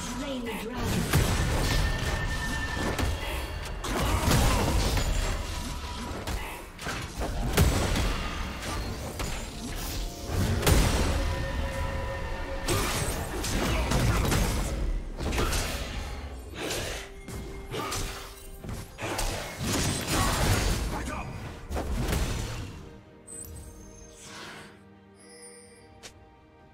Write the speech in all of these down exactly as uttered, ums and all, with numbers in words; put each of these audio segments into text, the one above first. slain the dragon.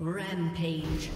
Rampage.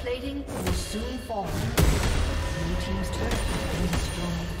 Plating will soon fall. Blue team's turret has been destroyed.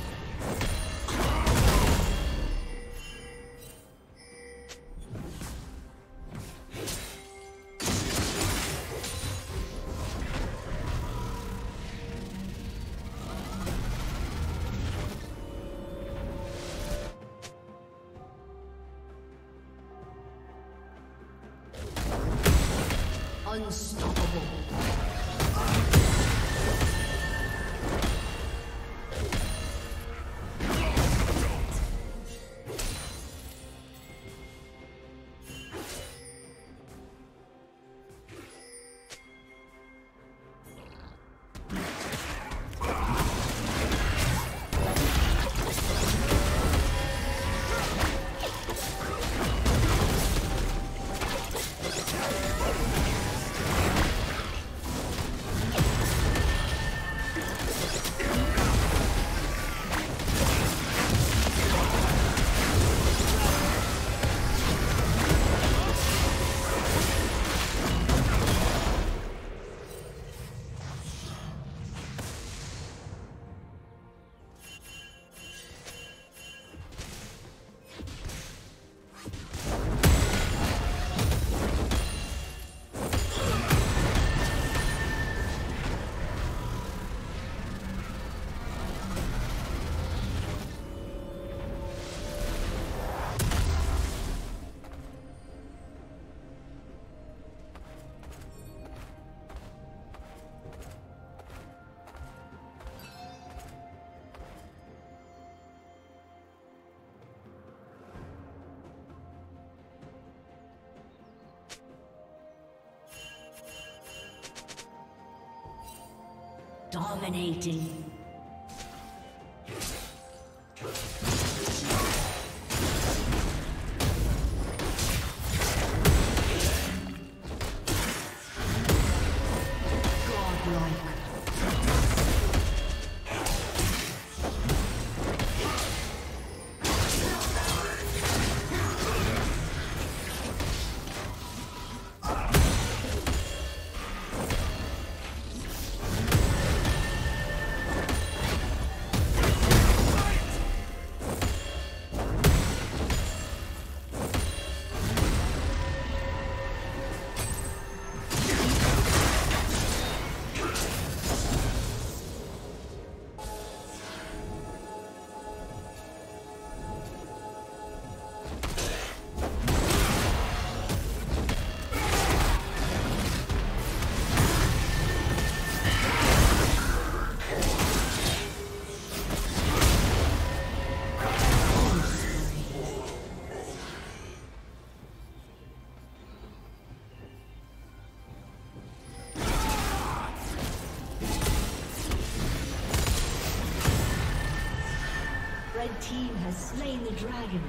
Dominating. Godlike. Red team has slain the dragon.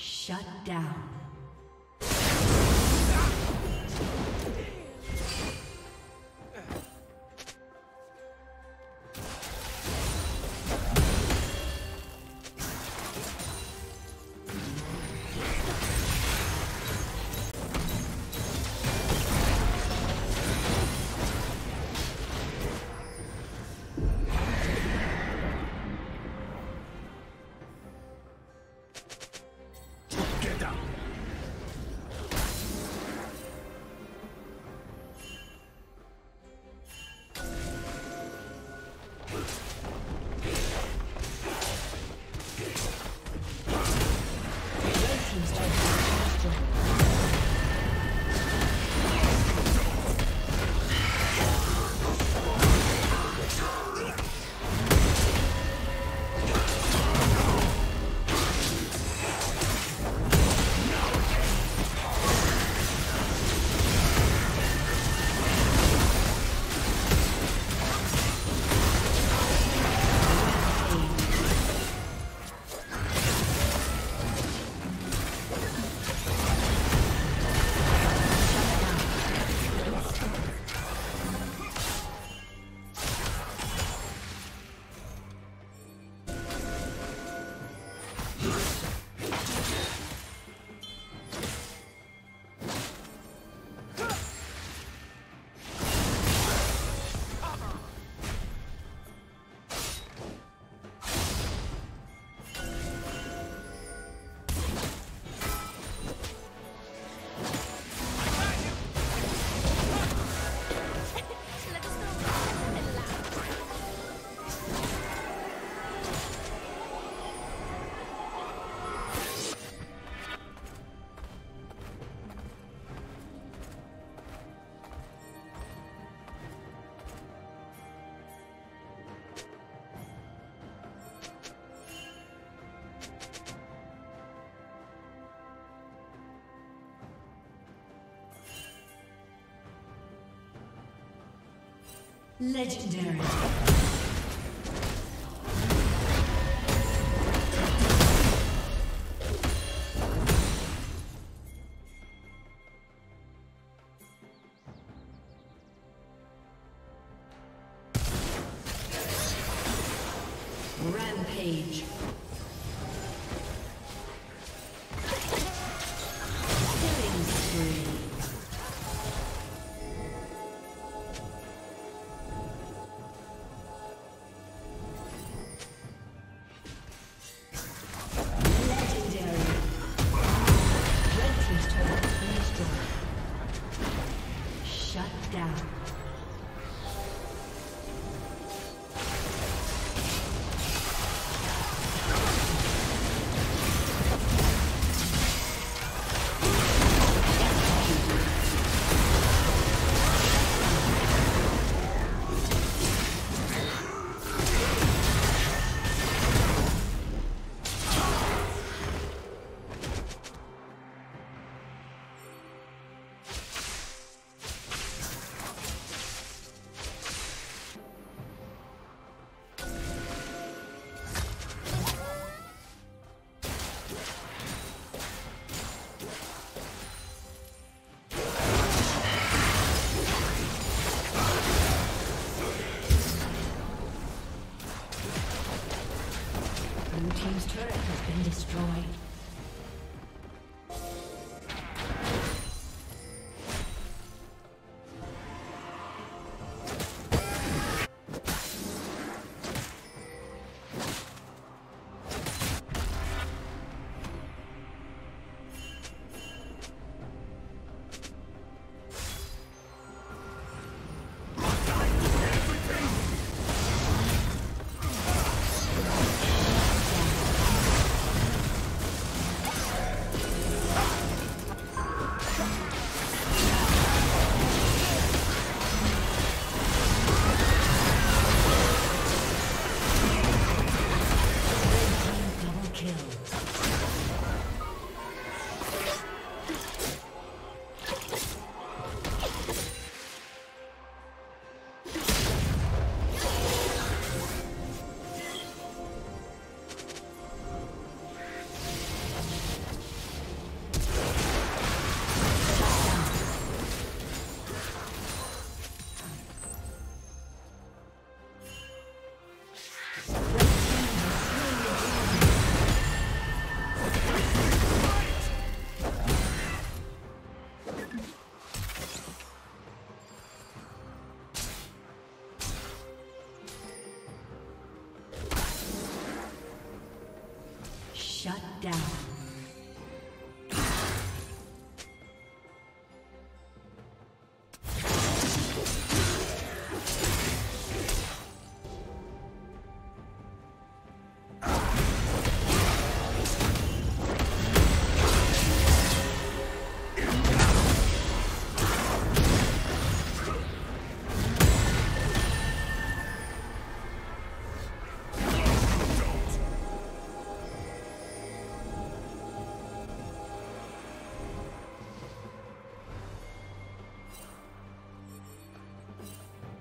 Shut down. Legendary. Rampage. Destroyed. Shut down.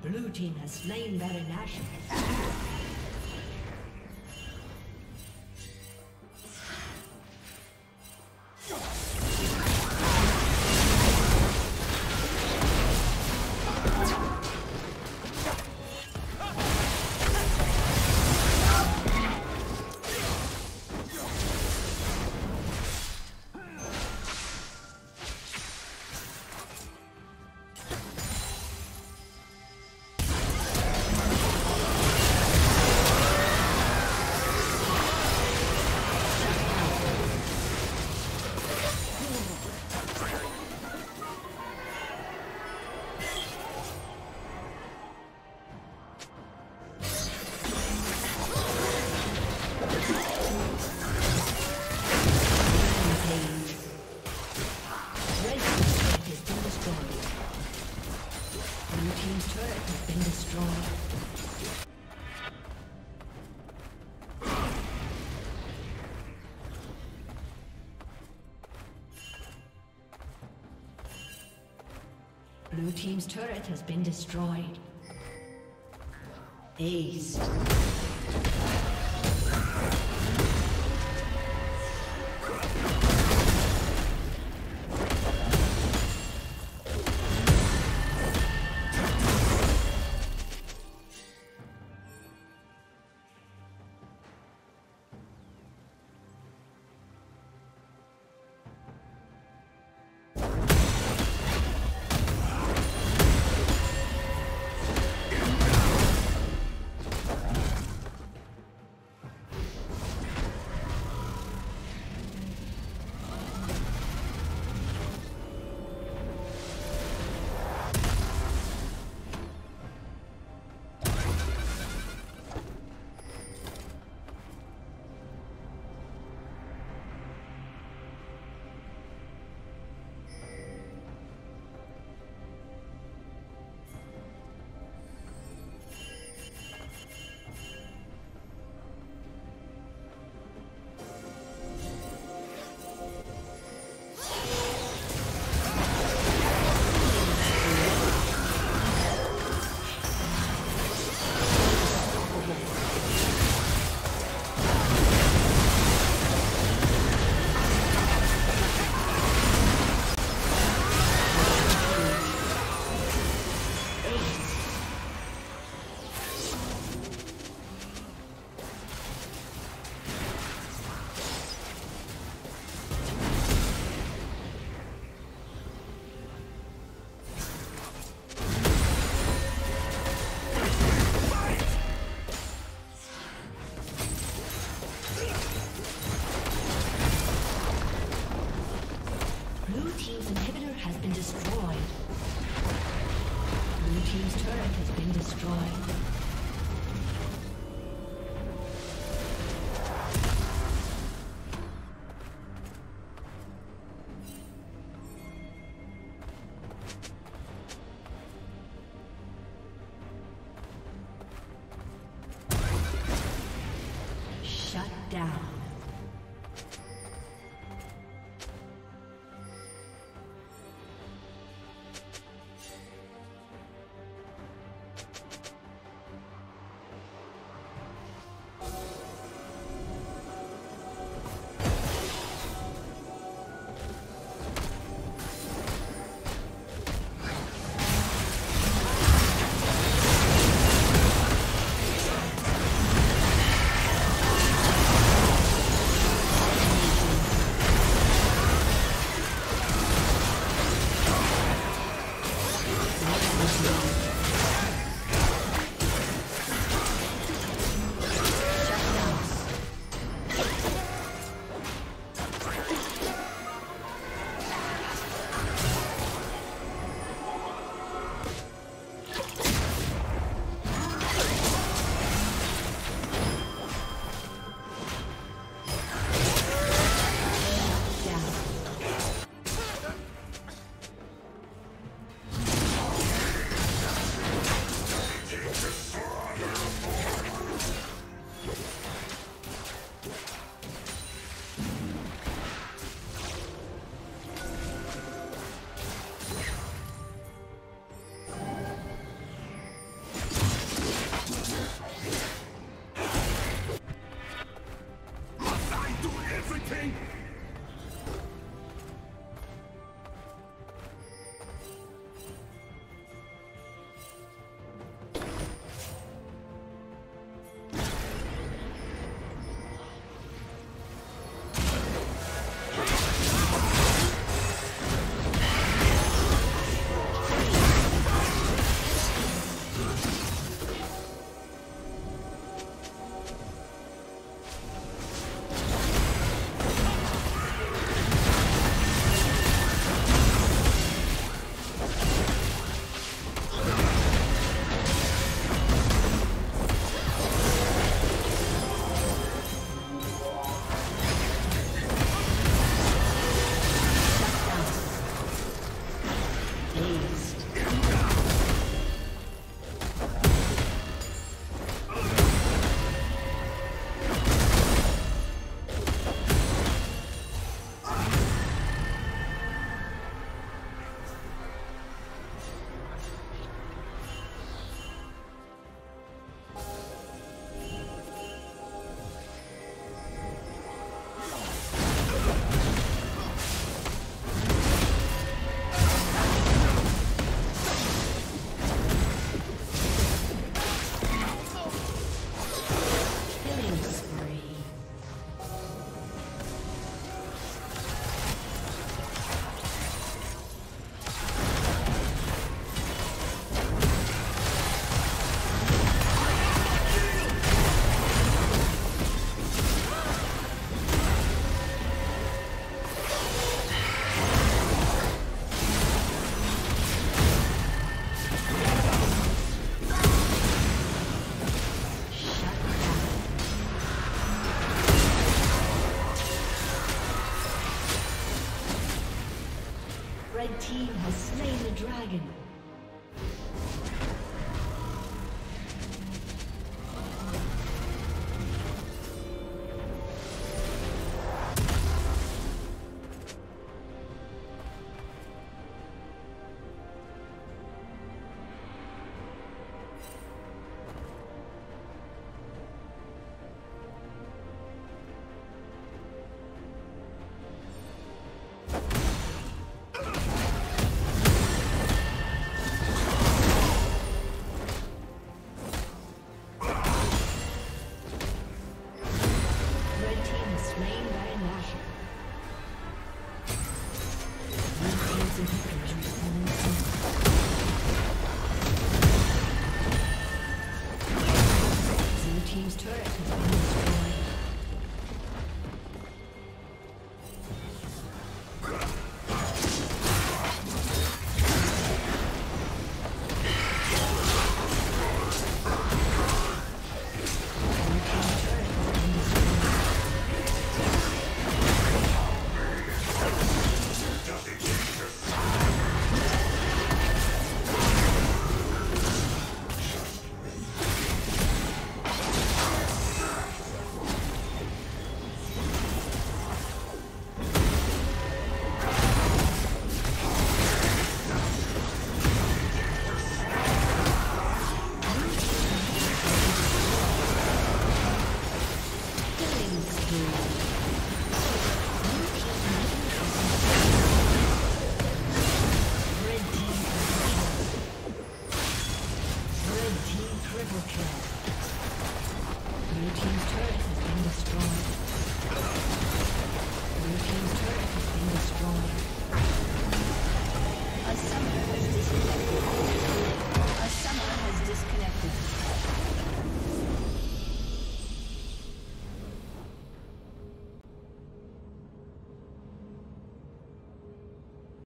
Blue team has slain Baron Nashor. Blue team's turret has been destroyed. Ace. team has slain the dragon. Team's turret has been